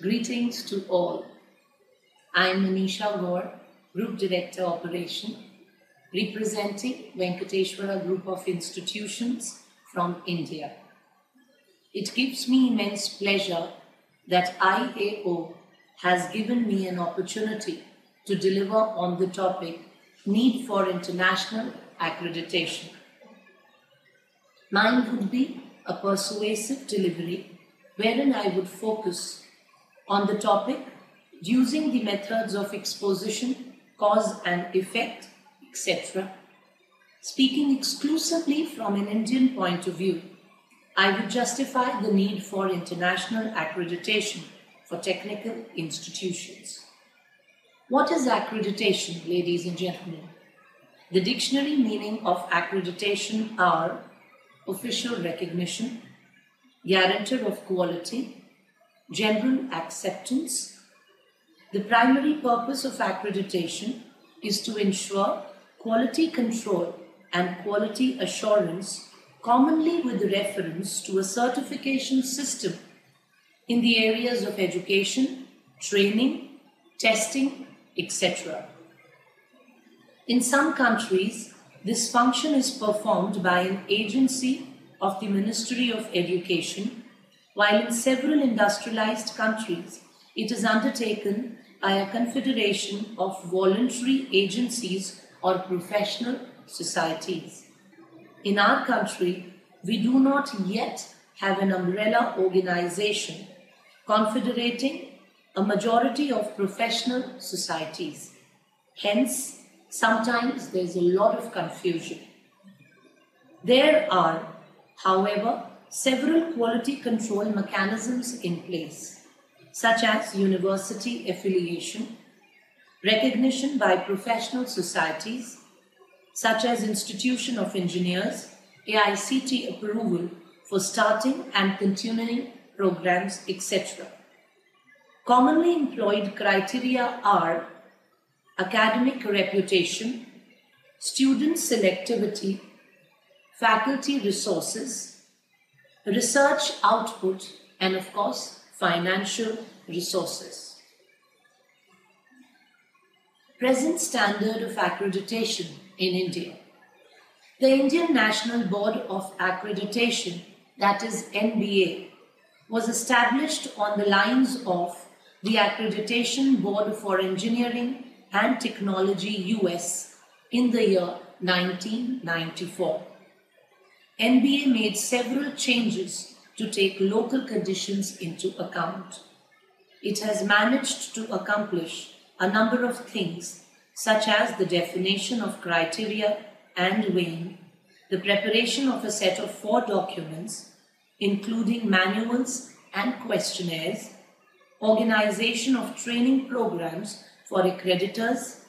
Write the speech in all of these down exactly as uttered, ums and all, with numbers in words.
Greetings to all. I am Manisha Gaur, Group Director Operation, representing Venkateshwara Group of Institutions from India. It gives me immense pleasure that I A O has given me an opportunity to deliver on the topic Need for International Accreditation. Mine would be a persuasive delivery wherein I would focus on the topic using the methods of exposition, cause and effect, et cetera. Speaking exclusively from an Indian point of view, I would justify the need for international accreditation for technical institutions. What is accreditation, ladies and gentlemen? The dictionary meaning of accreditation are official recognition, guarantor of quality, general acceptance. The primary purpose of accreditation is to ensure quality control and quality assurance, commonly with reference to a certification system in the areas of education, training, testing, et cetera. In some countries, this function is performed by an agency of the Ministry of Education, while in several industrialized countries, it is undertaken by a confederation of voluntary agencies or professional societies. In our country, we do not yet have an umbrella organization confederating a majority of professional societies. Hence, sometimes there's a lot of confusion. There are, however, several quality control mechanisms in place, such as university affiliation, recognition by professional societies, such as Institution of Engineers, A I C T approval for starting and continuing programs, et cetera. Commonly employed criteria are academic reputation, student selectivity, faculty resources, research output, and of course, financial resources. Present standard of accreditation in India. The Indian National Board of Accreditation, that is N B A, was established on the lines of the Accreditation Board for Engineering and Technology U S in the year nineteen ninety-four. N B A made several changes to take local conditions into account. It has managed to accomplish a number of things, such as the definition of criteria and weighing, the preparation of a set of four documents, including manuals and questionnaires, organization of training programs for accreditors,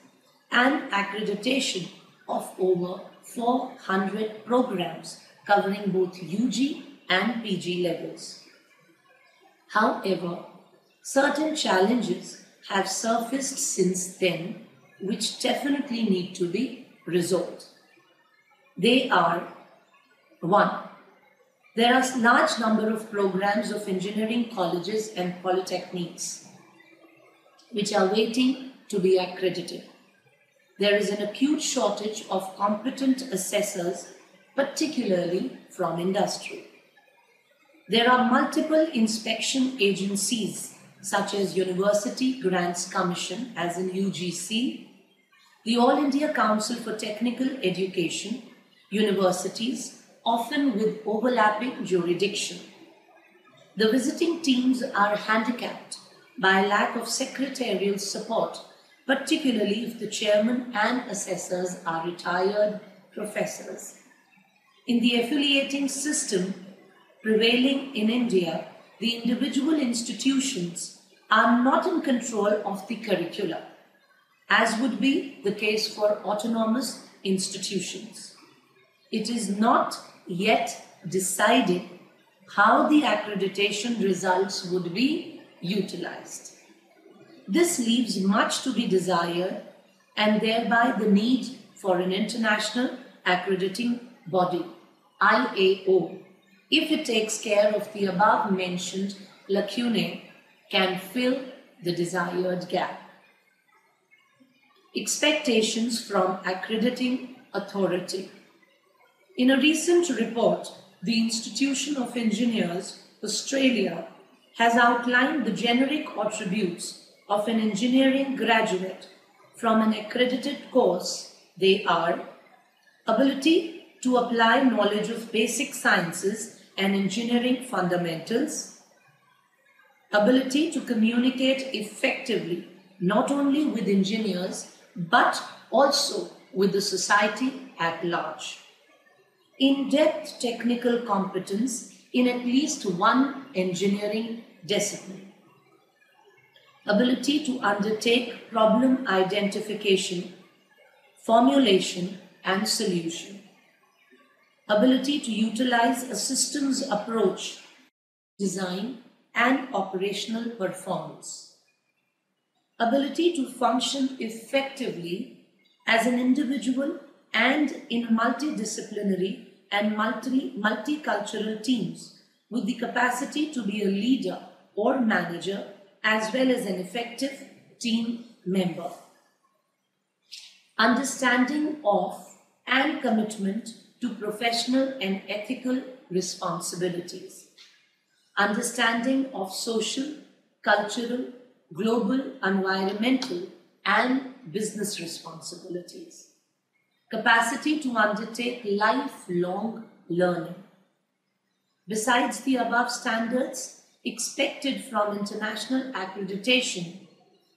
and accreditation of over four hundred programs covering both U G and P G levels. However, certain challenges have surfaced since then, which definitely need to be resolved. They are, one, there are a large number of programs of engineering colleges and polytechnics which are waiting to be accredited. There is an acute shortage of competent assessors, particularly from industry. There are multiple inspection agencies, such as University Grants Commission, as in U G C, the All India Council for Technical Education, universities, often with overlapping jurisdiction. The visiting teams are handicapped by lack of secretarial support, particularly if the chairman and assessors are retired professors. In the affiliating system prevailing in India, the individual institutions are not in control of the curricula, as would be the case for autonomous institutions. It is not yet decided how the accreditation results would be utilized. This leaves much to be desired, and thereby the need for an international accrediting body, I A O, if it takes care of the above mentioned lacunae can fill the desired gap. Expectations from accrediting authority. In a recent report, the Institution of Engineers, Australia, has outlined the generic attributes of an engineering graduate from an accredited course. They are ability to apply knowledge of basic sciences and engineering fundamentals, ability to communicate effectively not only with engineers but also with the society at large, in-depth technical competence in at least one engineering discipline, ability to undertake problem identification, formulation and solution, ability to utilize a systems approach, design and operational performance, ability to function effectively as an individual and in multidisciplinary and multi multicultural teams with the capacity to be a leader or manager as well as an effective team member. Understanding of and commitment to professional and ethical responsibilities. Understanding of social, cultural, global, environmental and business responsibilities. Capacity to undertake lifelong learning. Besides the above standards expected from international accreditation,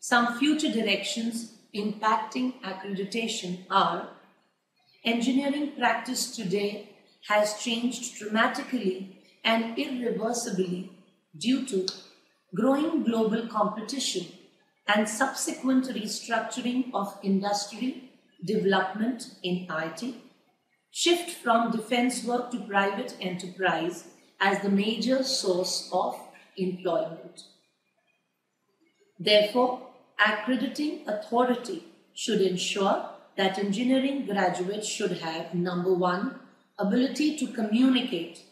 some future directions impacting accreditation are: engineering practice today has changed dramatically and irreversibly due to growing global competition and subsequent restructuring of industry, development in I T, shift from defense work to private enterprise as the major source of employment. Therefore, accrediting authority should ensure that engineering graduates should have, number one, ability to communicate,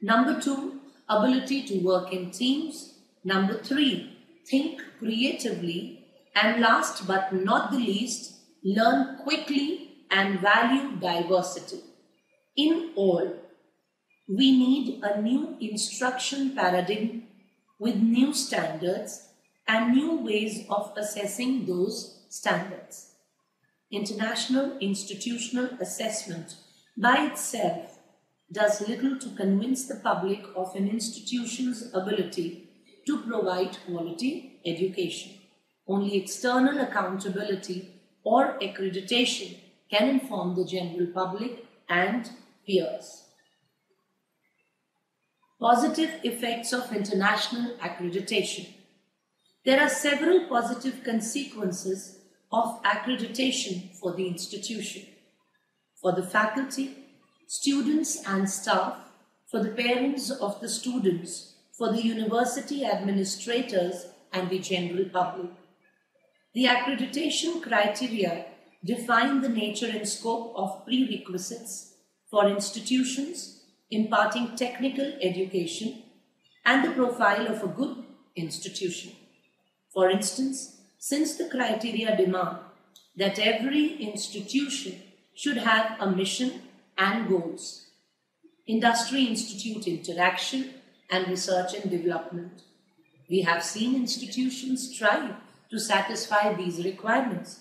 number two, ability to work in teams, number three, think creatively, and last but not the least, learn quickly and value diversity. In all, we need a new instruction paradigm with new standards and new ways of assessing those standards. International institutional assessment by itself does little to convince the public of an institution's ability to provide quality education. Only external accountability or accreditation can inform the general public and peers. Positive effects of international accreditation. There are several positive consequences of accreditation for the institution, for the faculty, students and staff, for the parents of the students, for the university administrators and the general public. The accreditation criteria define the nature and scope of prerequisites for institutions imparting technical education and the profile of a good institution. For instance, since the criteria demand that every institution should have a mission and goals, industry-institute interaction and research and development, we have seen institutions strive to satisfy these requirements.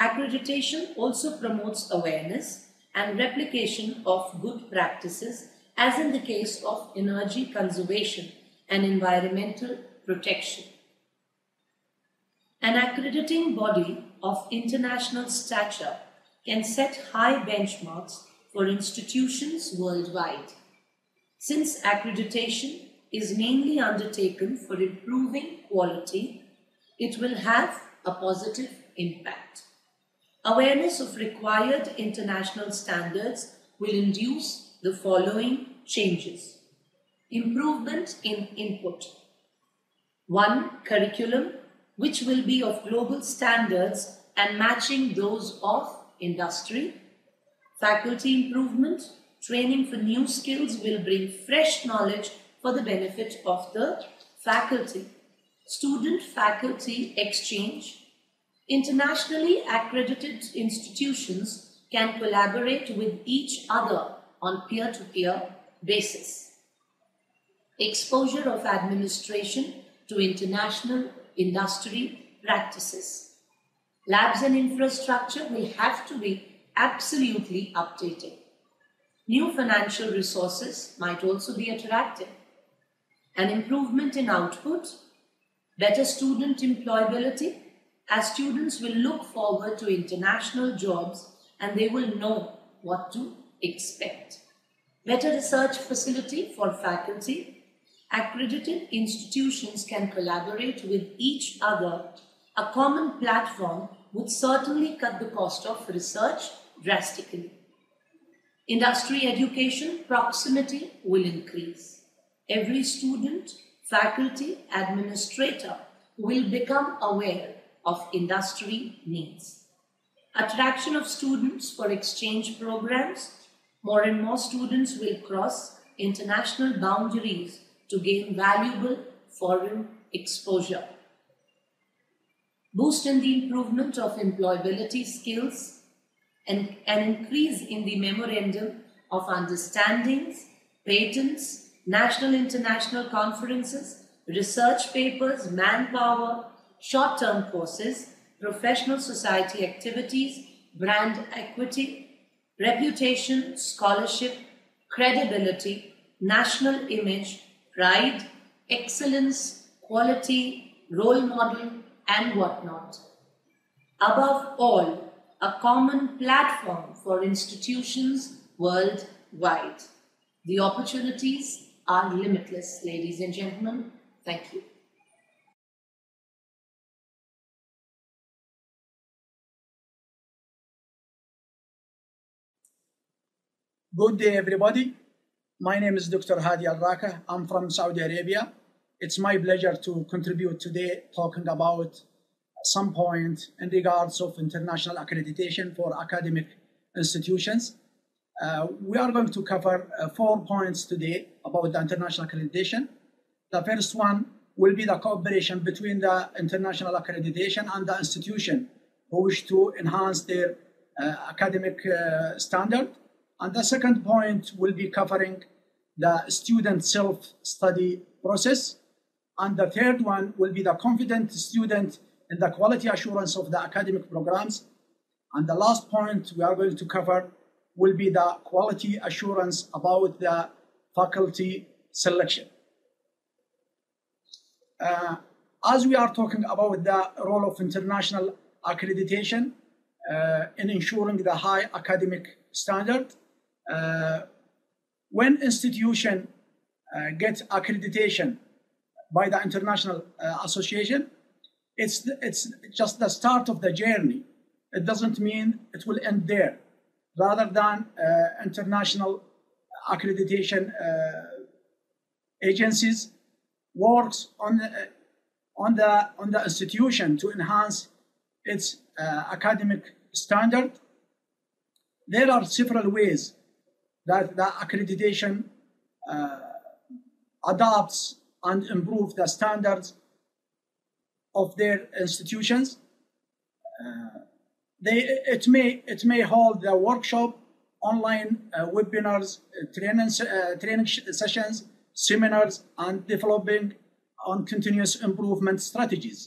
Accreditation also promotes awareness and replication of good practices, as in the case of energy conservation and environmental protection. An accrediting body of international stature can set high benchmarks for institutions worldwide, since accreditation is mainly undertaken for improving quality. It will have a positive impact. Awareness of required international standards will induce the following changes. Improvement in input. One, curriculum, which will be of global standards and matching those of industry. Faculty improvement. Training for new skills will bring fresh knowledge for the benefit of the faculty. student-faculty exchange, internationally accredited institutions can collaborate with each other on peer-to-peer basis. Exposure of administration to international industry practices. Labs and infrastructure will have to be absolutely updated. New financial resources might also be attractive. An improvement in output, better student employability, as students will look forward to international jobs and they will know what to expect. Better research facility for faculty. Accredited institutions can collaborate with each other. A common platform would certainly cut the cost of research drastically. Industry education proximity will increase. Every student, faculty, administrator will become aware of industry needs. Attraction of students for exchange programs. More and more students will cross international boundaries to gain valuable foreign exposure. Boost in the improvement of employability skills and an increase in the memorandum of understandings, patents, national international conferences, research papers, manpower, short-term courses, professional society activities, brand equity, reputation, scholarship, credibility, national image, pride, excellence, quality, role model, and whatnot. Above all, a common platform for institutions worldwide. The opportunities are limitless, ladies and gentlemen. Thank you. Good day, everybody. My name is Doctor Hadi Al-Raqah. I'm from Saudi Arabia. It's my pleasure to contribute today talking about some point in regards of international accreditation for academic institutions. Uh, we are going to cover uh, four points today about the international accreditation. The first one will be the cooperation between the international accreditation and the institution who wish to enhance their uh, academic uh, standard. And the second point will be covering the student self-study process. And the third one will be the confident student in the quality assurance of the academic programs. And the last point we are going to cover will be the quality assurance about the faculty selection. Uh, as we are talking about the role of international accreditation uh, in ensuring the high academic standard, Uh, when institution uh, gets accreditation by the international uh, association, it's, it's just the start of the journey. It doesn't mean it will end there. Rather than uh, international accreditation uh, agencies works on the, on, the, on the institution to enhance its uh, academic standard. There are several ways that the accreditation uh, adopts and improves the standards of their institutions. Uh, they, it, may, it may hold the workshop, online uh, webinars, uh, training, uh, training sessions, seminars, and developing on continuous improvement strategies.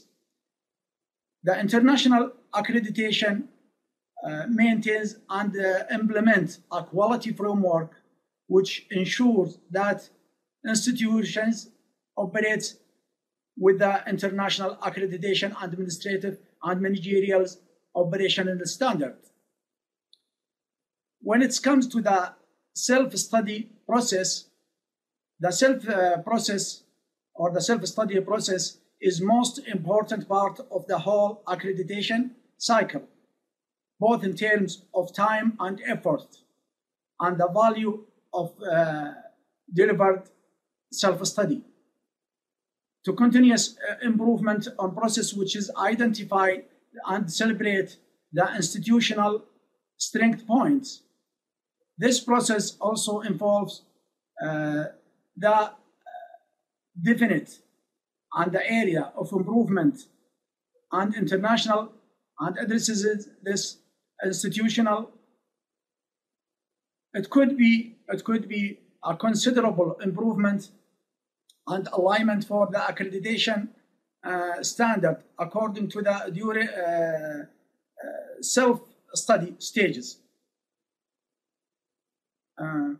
The international accreditation Uh, maintains and uh, implements a quality framework which ensures that institutions operate with the international accreditation administrative and managerial operational standard. When it comes to the self-study process, the self uh, process or the self-study process is most important part of the whole accreditation cycle, both in terms of time and effort, and the value of uh, delivered self-study. To continuous uh, improvement on process which is identified and celebrate the institutional strength points. This process also involves uh, the definite and the area of improvement and international, and addresses this institutional. It could be, it could be a considerable improvement and alignment for the accreditation uh, standard according to the during, uh, uh, self-study stages. Uh,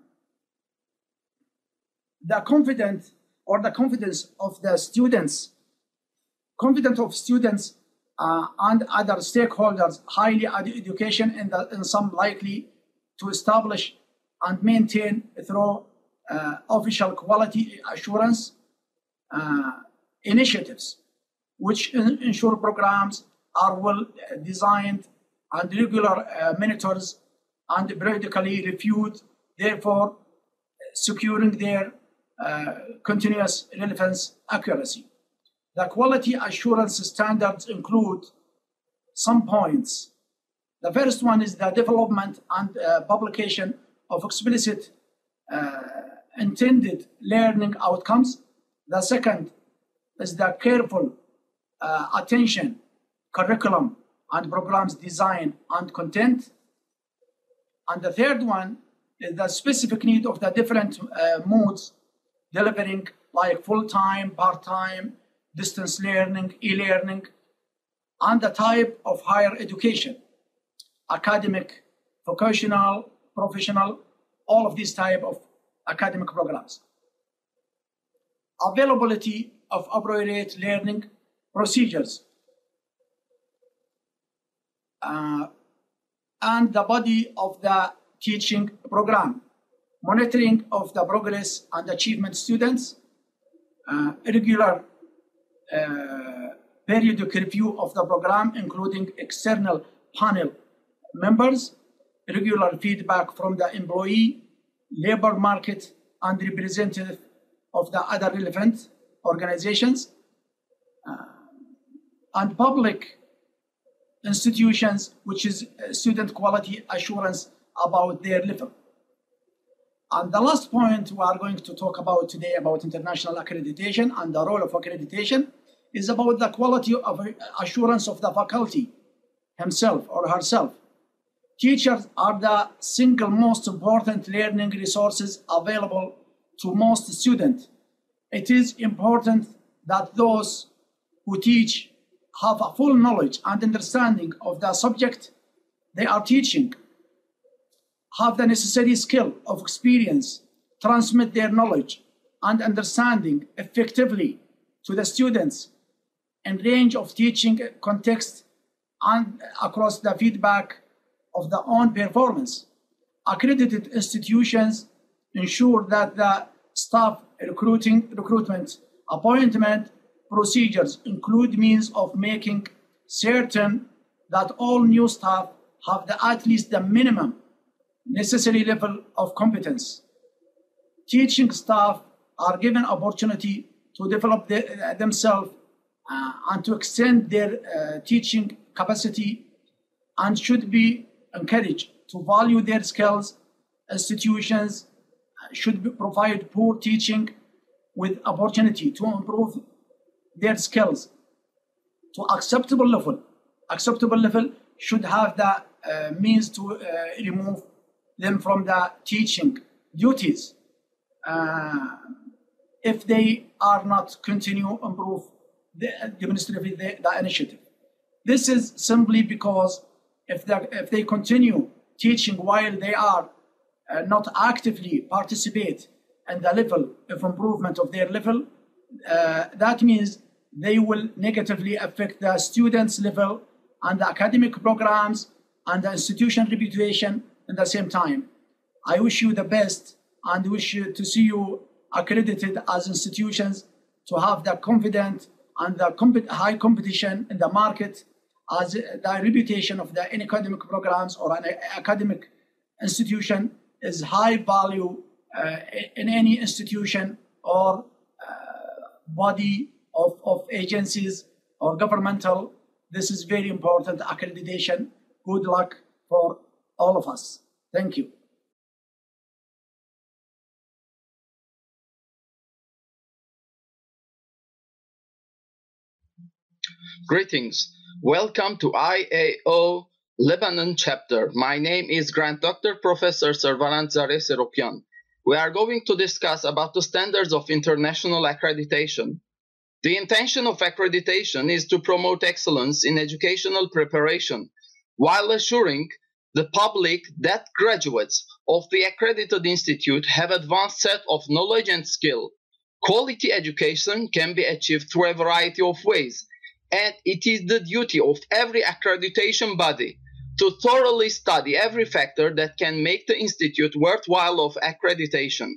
the confident or the confidence of the students, confidence of students uh, and other stakeholders, highly education in, the, in some likely to establish and maintain through uh, official quality assurance uh, initiatives, which in, ensure programs are well designed and regular uh, monitors and periodically reviewed, therefore securing their uh, continuous relevance accuracy. The quality assurance standards include some points. The first one is the development and uh, publication of explicit uh, intended learning outcomes. The second is the careful uh, attention, curriculum, and programs design and content. And the third one is the specific need of the different uh, modes, delivering like full-time, part-time, distance learning, e-learning, and the type of higher education, academic, vocational, professional, all of these type of academic programs. Availability of appropriate learning procedures. Uh, and the body of the teaching program. Monitoring of the progress and achievement students. Uh, regular uh, periodic review of the program, including external panel members, regular feedback from the employee, labor market, and representative of the other relevant organizations, uh, and public institutions, which is student quality assurance about their level. And the last point we are going to talk about today about international accreditation and the role of accreditation is about the quality of assurance of the faculty himself or herself. Teachers are the single most important learning resources available to most students. It is important that those who teach have a full knowledge and understanding of the subject they are teaching, have the necessary skill of experience, transmit their knowledge and understanding effectively to the students in range of teaching context and across the feedback of their own performance. Accredited institutions ensure that the staff recruiting, recruitment, appointment procedures include means of making certain that all new staff have the, at least the minimum necessary level of competence. Teaching staff are given opportunity to develop the, themselves uh, and to extend their uh, teaching capacity and should be encouraged to value their skills. Institutions should provide poor teaching with opportunity to improve their skills to acceptable level. Acceptable level should have the uh, means to uh, remove them from the teaching duties uh, if they are not continue improve the administrative the, the initiative. This is simply because If, if they continue teaching while they are uh, not actively participate in the level of improvement of their level, uh, that means they will negatively affect the students' level and the academic programs and the institution reputation at the same time. I wish you the best and wish you to see you accredited as institutions to have the confident and the comp- high competition in the market, as the reputation of the academic programs or an academic institution is high value uh, in any institution or uh, body of, of agencies or governmental. This is very important accreditation. Good luck for all of us. Thank you. Greetings. Welcome to I A O Lebanon chapter. My name is Grand Doctor Professor Servarant Zare Seropian. We are going to discuss about the standards of international accreditation. The intention of accreditation is to promote excellence in educational preparation while assuring the public that graduates of the accredited institute have advanced set of knowledge and skill. Quality education can be achieved through a variety of ways, and it is the duty of every accreditation body to thoroughly study every factor that can make the institute worthwhile of accreditation.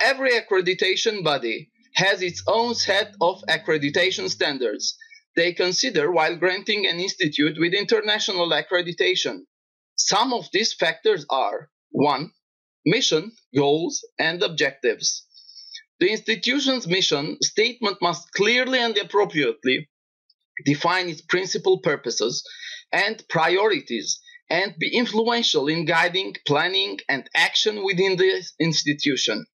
Every accreditation body has its own set of accreditation standards they consider while granting an institute with international accreditation. Some of these factors are one Mission, goals, and objectives. The institution's mission statement must clearly and appropriately define its principal purposes and priorities and be influential in guiding, planning, and action within the institution.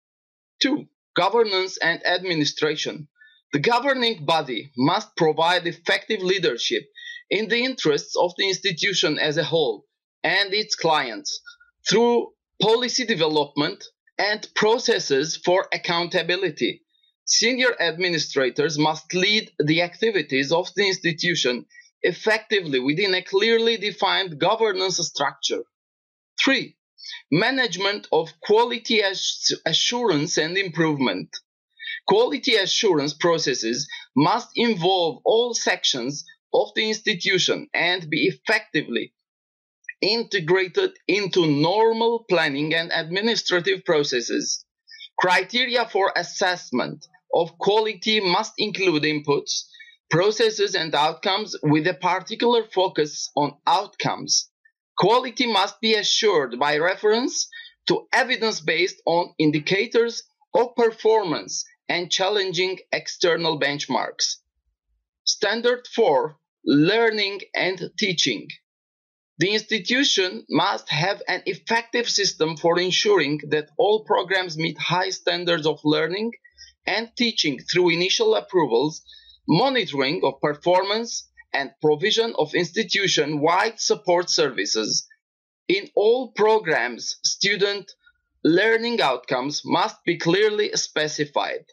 two Governance and administration. The governing body must provide effective leadership in the interests of the institution as a whole and its clients through policy development and processes for accountability. Senior administrators must lead the activities of the institution effectively within a clearly defined governance structure. three Management of quality assurance and improvement. Quality assurance processes must involve all sections of the institution and be effectively integrated into normal planning and administrative processes. Criteria for assessment of quality must include inputs, processes, and outcomes with a particular focus on outcomes. Quality must be assured by reference to evidence based on indicators of performance and challenging external benchmarks. Standard four Learning and teaching. The institution must have an effective system for ensuring that all programs meet high standards of learning and teaching through initial approvals, monitoring of performance, and provision of institution-wide support services. In all programs, student learning outcomes must be clearly specified.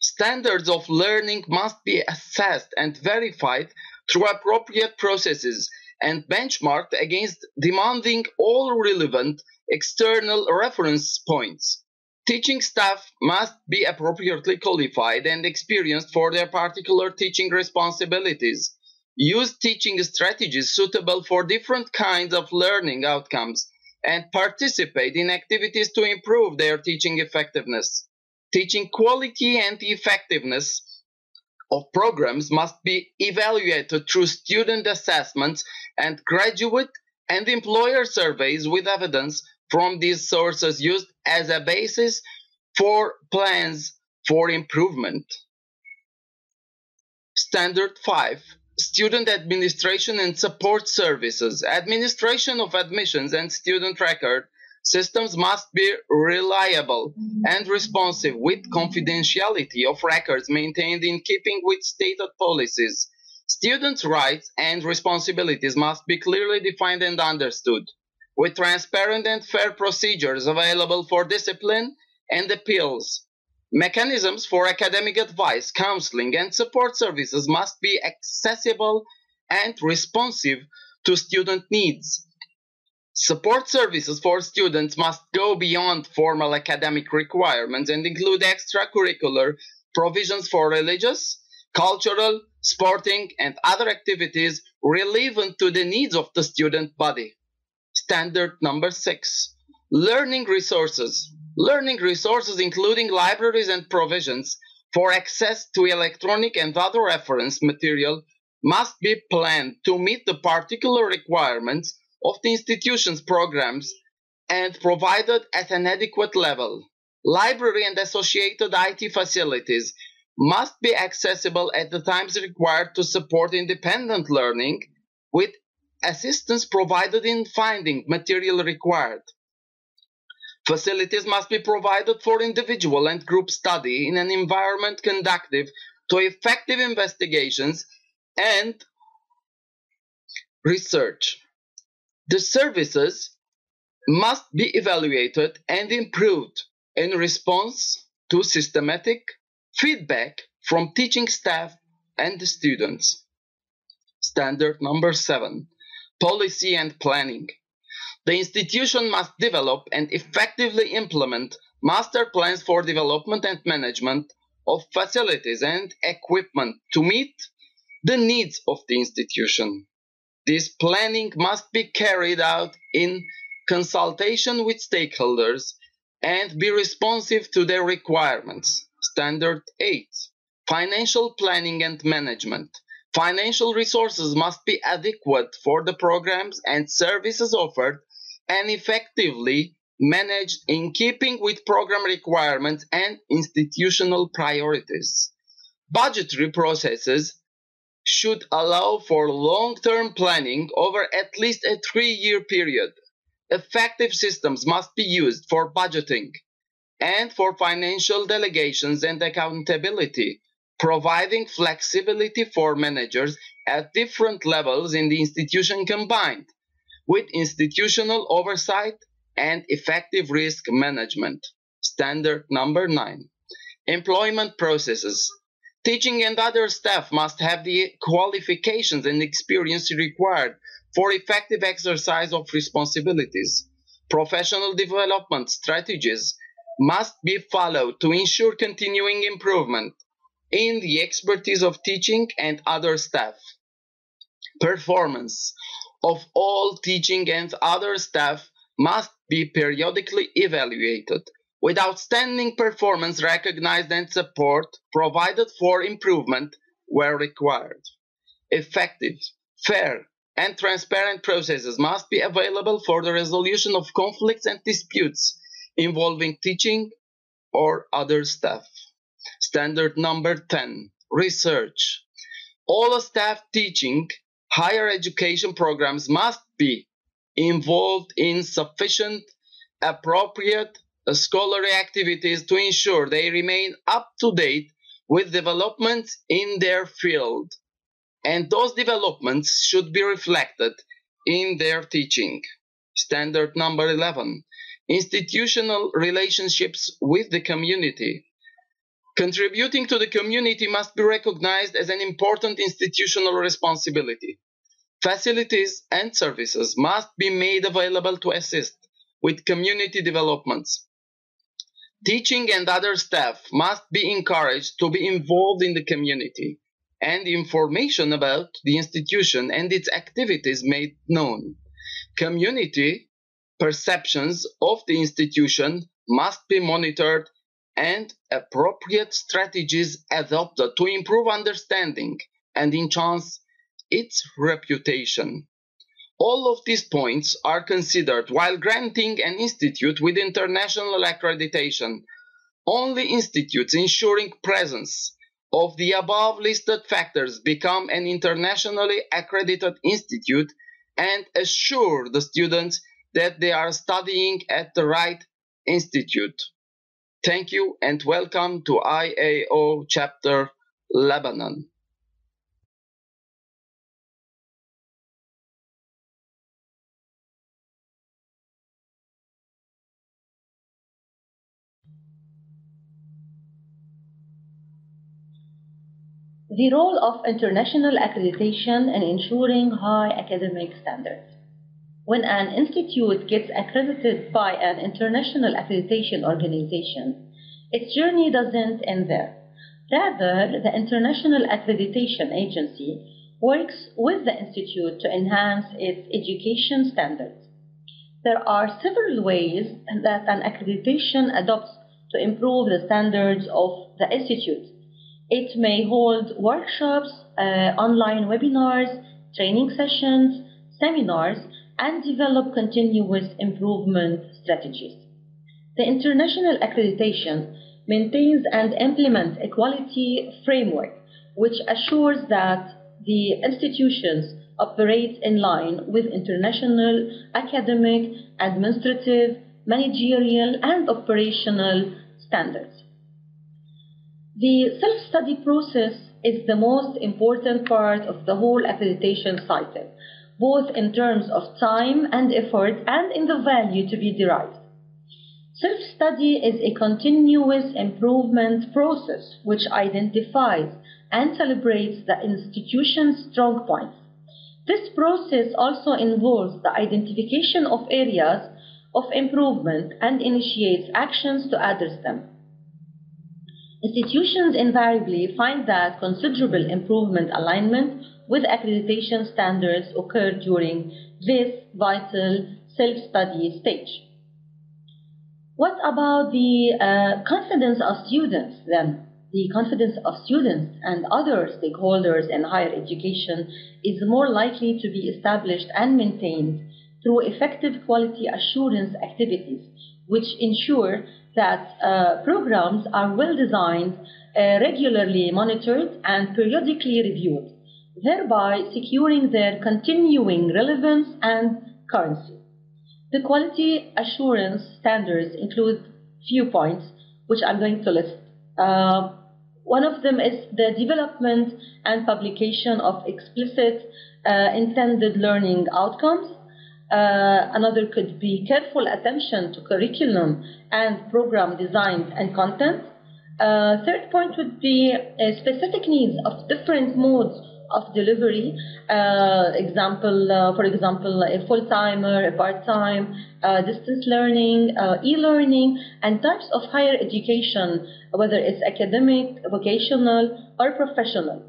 Standards of learning must be assessed and verified through appropriate processes and benchmarked against demanding all relevant external reference points. Teaching staff must be appropriately qualified and experienced for their particular teaching responsibilities. Use teaching strategies suitable for different kinds of learning outcomes and participate in activities to improve their teaching effectiveness. Teaching quality and effectiveness of programs must be evaluated through student assessments and graduate and employer surveys with evidence from these sources used as a basis for plans for improvement. Standard five Student administration and support services. Administration of admissions and student record systems must be reliable and responsive with confidentiality of records maintained in keeping with stated policies. Students' rights and responsibilities must be clearly defined and understood, with transparent and fair procedures available for discipline and appeals. Mechanisms for academic advice, counseling, and support services must be accessible and responsive to student needs. Support services for students must go beyond formal academic requirements and include extracurricular provisions for religious, cultural, sporting, and other activities relevant to the needs of the student body. Standard number six Learning resources. Learning resources including libraries and provisions for access to electronic and other reference material must be planned to meet the particular requirements of the institution's programs and provided at an adequate level. Library and associated I T facilities must be accessible at the times required to support independent learning, with assistance provided in finding material required. Facilities must be provided for individual and group study in an environment conducive to effective investigations and research. The services must be evaluated and improved in response to systematic feedback from teaching staff and the students. Standard number seven, policy and planning. The institution must develop and effectively implement master plans for development and management of facilities and equipment to meet the needs of the institution. This planning must be carried out in consultation with stakeholders and be responsive to their requirements. Standard eight. Financial planning and management. Financial resources must be adequate for the programs and services offered and effectively managed in keeping with program requirements and institutional priorities. Budgetary processes should allow for long-term planning over at least a three-year period. Effective systems must be used for budgeting and for financial delegations and accountability, providing flexibility for managers at different levels in the institution combined with institutional oversight and effective risk management. Standard number nine. Employment processes. Teaching and other staff must have the qualifications and experience required for effective exercise of responsibilities. Professional development strategies must be followed to ensure continuing improvement in the expertise of teaching and other staff. Performance of all teaching and other staff must be periodically evaluated, with outstanding performance recognized and support provided for improvement where required. Effective, fair, and transparent processes must be available for the resolution of conflicts and disputes involving teaching or other staff. Standard number ten. Research. All staff teaching higher education programs must be involved in sufficient, appropriate scholarly activities to ensure they remain up to date with developments in their field, and those developments should be reflected in their teaching. Standard number eleven. Institutional relationships with the community. Contributing to the community must be recognized as an important institutional responsibility. Facilities and services must be made available to assist with community developments. Teaching and other staff must be encouraged to be involved in the community, and information about the institution and its activities made known. Community perceptions of the institution must be monitored and appropriate strategies adopted to improve understanding and enhance its reputation. All of these points are considered while granting an institute with international accreditation. Only institutes ensuring presence of the above listed factors become an internationally accredited institute and assure the students that they are studying at the right institute. Thank you and welcome to I A O Chapter Lebanon. The role of international accreditation in ensuring high academic standards. When an institute gets accredited by an international accreditation organization, its journey doesn't end there. Rather, the International Accreditation Agency works with the institute to enhance its education standards. There are several ways that an accreditation adopts to improve the standards of the institute. It may hold workshops, uh, online webinars, training sessions, seminars, and develop continuous improvement strategies. The international accreditation maintains and implements a quality framework which assures that the institutions operate in line with international academic, administrative, managerial, and operational standards. The self-study process is the most important part of the whole accreditation cycle, both in terms of time and effort and in the value to be derived. Self-study is a continuous improvement process which identifies and celebrates the institution's strong points. This process also involves the identification of areas of improvement and initiates actions to address them. Institutions invariably find that considerable improvement alignment with accreditation standards occurred during this vital self-study stage. What about the uh, confidence of students then? The confidence of students and other stakeholders in higher education is more likely to be established and maintained through effective quality assurance activities, which ensure that uh, programs are well designed, uh, regularly monitored, and periodically reviewed, thereby securing their continuing relevance and currency. The quality assurance standards include few points, which I'm going to list. Uh, one of them is the development and publication of explicit uh, intended learning outcomes. Uh, another could be careful attention to curriculum and program design and content. Uh, third point would be uh, specific needs of different modes of delivery, uh, example, uh, for example, a full-timer, a part-time, uh, distance learning, uh, e-learning, and types of higher education, whether it's academic, vocational, or professional.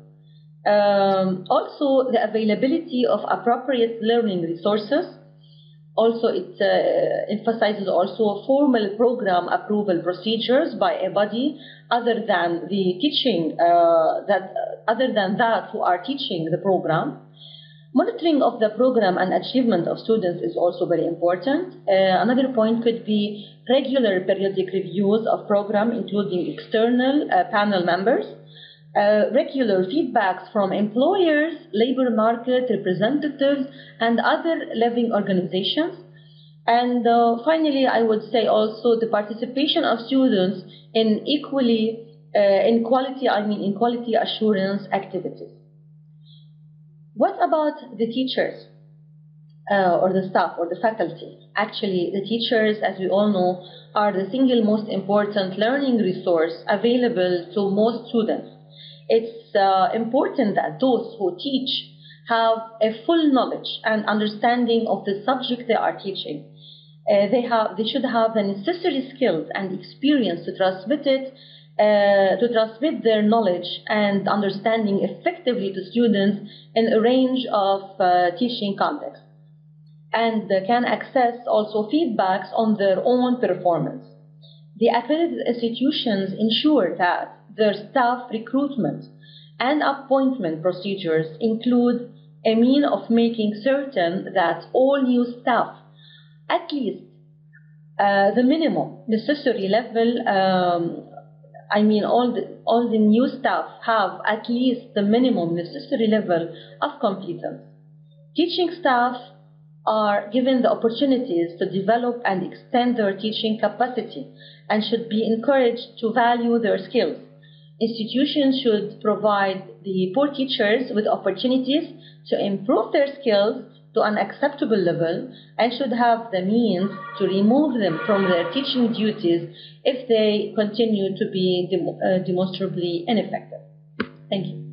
Um, also, the availability of appropriate learning resources. Also, it uh, emphasizes also formal program approval procedures by a body other than the teaching uh, that other than that who are teaching the program. Monitoring of the program and achievement of students is also very important. Uh, another point could be regular periodic reviews of program, including external uh, panel members. Uh, regular feedbacks from employers, labor market representatives, and other living organizations. And uh, finally, I would say also the participation of students in equally, uh, in quality, I mean in quality assurance activities. What about the teachers uh, or the staff or the faculty? Actually, the teachers, as we all know, are the single most important learning resource available to most students. It's uh, important that those who teach have a full knowledge and understanding of the subject they are teaching. Uh, they have, they should have the necessary skills and experience to transmit it, uh, to transmit their knowledge and understanding effectively to students in a range of uh, teaching contexts, and they can access also feedbacks on their own performance. The accredited institutions ensure that their staff recruitment and appointment procedures include a means of making certain that all new staff, at least uh, the minimum necessary level, um, I mean all the, all the new staff have at least the minimum necessary level of competence. Teaching staff are given the opportunities to develop and extend their teaching capacity and should be encouraged to value their skills. Institutions should provide the poor teachers with opportunities to improve their skills to an acceptable level and should have the means to remove them from their teaching duties if they continue to be dem- uh, demonstrably ineffective. Thank you.